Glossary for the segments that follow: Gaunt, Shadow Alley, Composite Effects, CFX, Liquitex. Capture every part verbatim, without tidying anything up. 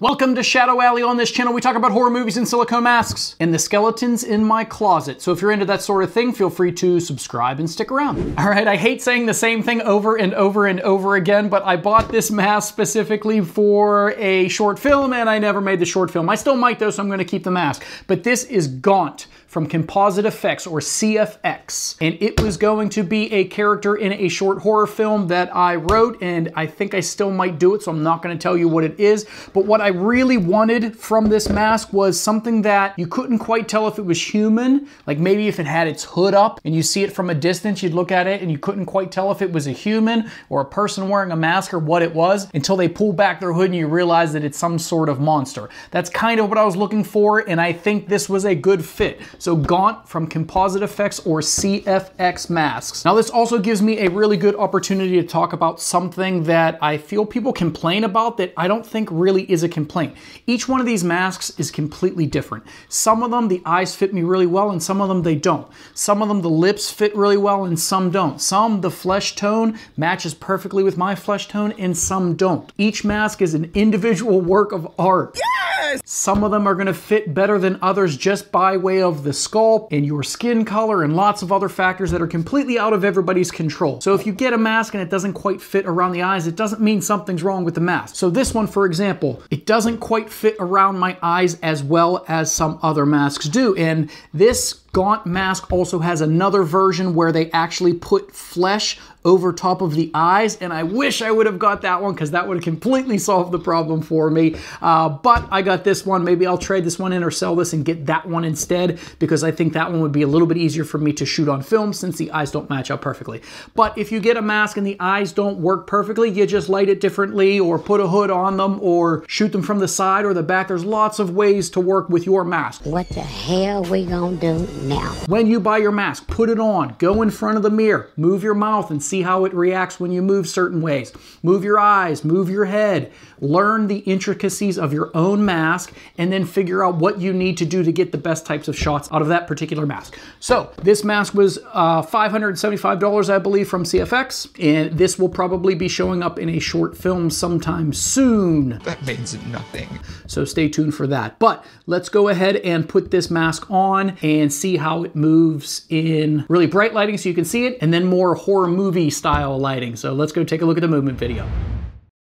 Welcome to Shadow Alley. On this channel, we talk about horror movies and silicone masks and the skeletons in my closet. So if you're into that sort of thing, feel free to subscribe and stick around. All right, I hate saying the same thing over and over and over again, but I bought this mask specifically for a short film and I never made the short film. I still might though, so I'm gonna keep the mask. But this is Gaunt from Composite Effects, or C F X. And it was going to be a character in a short horror film that I wrote, and I think I still might do it, so I'm not gonna tell you what it is. But what I really wanted from this mask was something that you couldn't quite tell if it was human. Like maybe if it had its hood up and you see it from a distance, you'd look at it and you couldn't quite tell if it was a human or a person wearing a mask or what it was, until they pull back their hood and you realize that it's some sort of monster. That's kind of what I was looking for, and I think this was a good fit. So Gaunt from Composite Effects, or C F X masks. Now this also gives me a really good opportunity to talk about something that I feel people complain about that I don't think really is a complaint. Each one of these masks is completely different. Some of them, the eyes fit me really well, and some of them they don't. Some of them, the lips fit really well, and some don't. Some, the flesh tone matches perfectly with my flesh tone, and some don't. Each mask is an individual work of art. Yes! Some of them are gonna fit better than others just by way of the sculpt and your skin color and lots of other factors that are completely out of everybody's control. So if you get a mask and it doesn't quite fit around the eyes, it doesn't mean something's wrong with the mask. So this one, for example, it doesn't quite fit around my eyes as well as some other masks do. And this Gaunt mask also has another version where they actually put flesh over top of the eyes, and I wish I would have got that one because that would have completely solved the problem for me. Uh, but I got this one. Maybe I'll trade this one in or sell this and get that one instead, because I think that one would be a little bit easier for me to shoot on film since the eyes don't match up perfectly. But if you get a mask and the eyes don't work perfectly, you just light it differently or put a hood on them or shoot them from the side or the back. There's lots of ways to work with your mask. What the hell we gonna do now? When you buy your mask, put it on, go in front of the mirror, move your mouth and see how it reacts when you move certain ways. Move your eyes, move your head, learn the intricacies of your own mask, and then figure out what you need to do to get the best types of shots out of that particular mask. So this mask was uh, five hundred seventy-five dollars, I believe, from C F X, and this will probably be showing up in a short film sometime soon. That means nothing. So stay tuned for that. But let's go ahead and put this mask on and see how it moves in really bright lighting so you can see it, and then more horror movie style lighting. So let's go take a look at the movement video.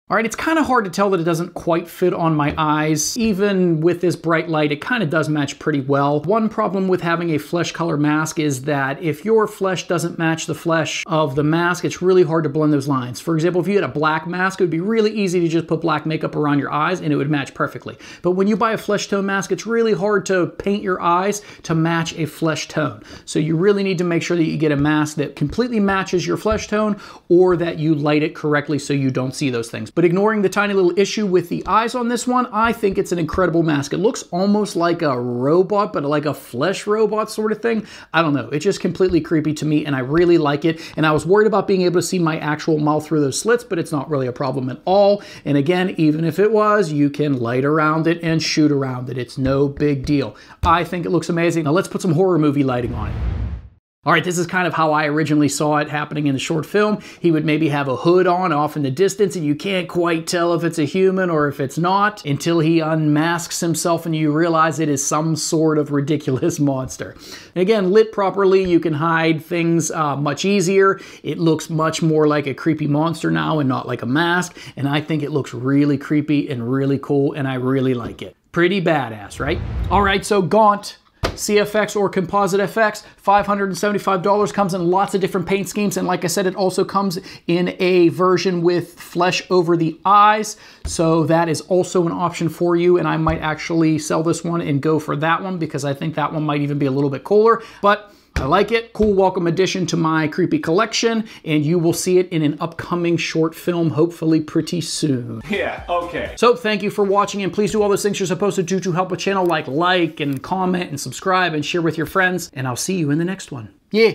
All right, it's kind of hard to tell that it doesn't quite fit on my eyes. Even with this bright light, it kind of does match pretty well. One problem with having a flesh color mask is that if your flesh doesn't match the flesh of the mask, it's really hard to blend those lines. For example, if you had a black mask, it would be really easy to just put black makeup around your eyes and it would match perfectly. But when you buy a flesh tone mask, it's really hard to paint your eyes to match a flesh tone. So you really need to make sure that you get a mask that completely matches your flesh tone, or that you light it correctly so you don't see those things. But ignoring the tiny little issue with the eyes on this one, I think it's an incredible mask. It looks almost like a robot, but like a flesh robot sort of thing. I don't know. It's just completely creepy to me, and I really like it. And I was worried about being able to see my actual mouth through those slits, but it's not really a problem at all. And again, even if it was, you can light around it and shoot around it. It's no big deal. I think it looks amazing. Now let's put some horror movie lighting on it. All right, this is kind of how I originally saw it happening in the short film. He would maybe have a hood on off in the distance, and you can't quite tell if it's a human or if it's not, until he unmasks himself and you realize it is some sort of ridiculous monster. And again, lit properly, you can hide things uh, much easier. It looks much more like a creepy monster now and not like a mask, and I think it looks really creepy and really cool, and I really like it. Pretty badass, right? All right, so Gaunt. C F X or Composite Effects, five hundred seventy-five dollars, comes in lots of different paint schemes, and like I said, it also comes in a version with flesh over the eyes, so that is also an option for you, and I might actually sell this one and go for that one because I think that one might even be a little bit cooler, but I like it. Cool welcome addition to my creepy collection, and you will see it in an upcoming short film, hopefully pretty soon. Yeah, okay. So thank you for watching, and please do all those things you're supposed to do to help a channel, like like and comment and subscribe and share with your friends, and I'll see you in the next one. Yeah.